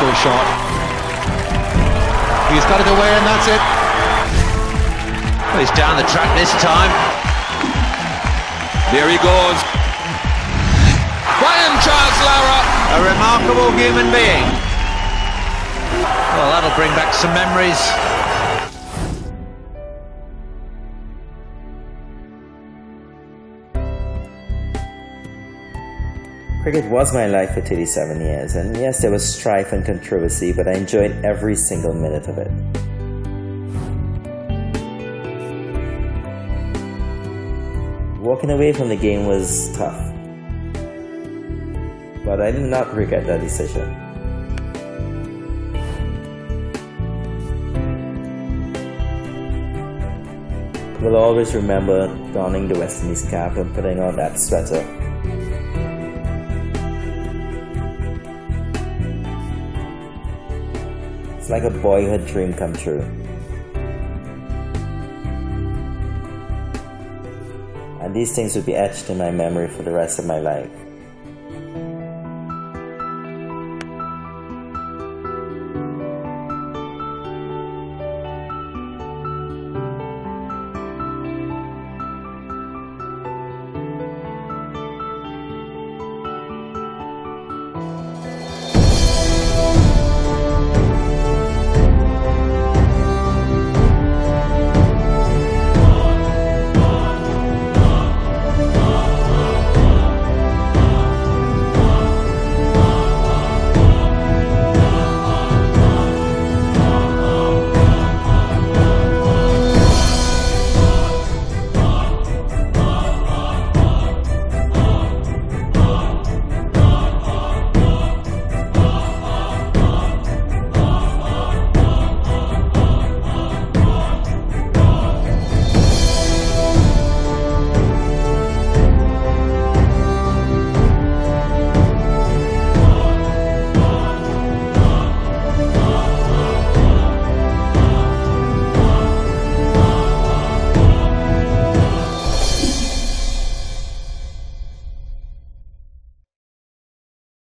full shot. He's got it away and that's it. Well, he's down the track this time. There he goes. Brian Charles Lara, a remarkable human being. Well, that'll bring back some memories. Cricket was my life for 37 years, and yes, there was strife and controversy, but I enjoyed every single minute of it. Walking away from the game was tough, but I do not regret that decision. I will always remember donning the West Indies cap and putting on that sweater. It's like a boyhood dream come true. And these things would be etched in my memory for the rest of my life.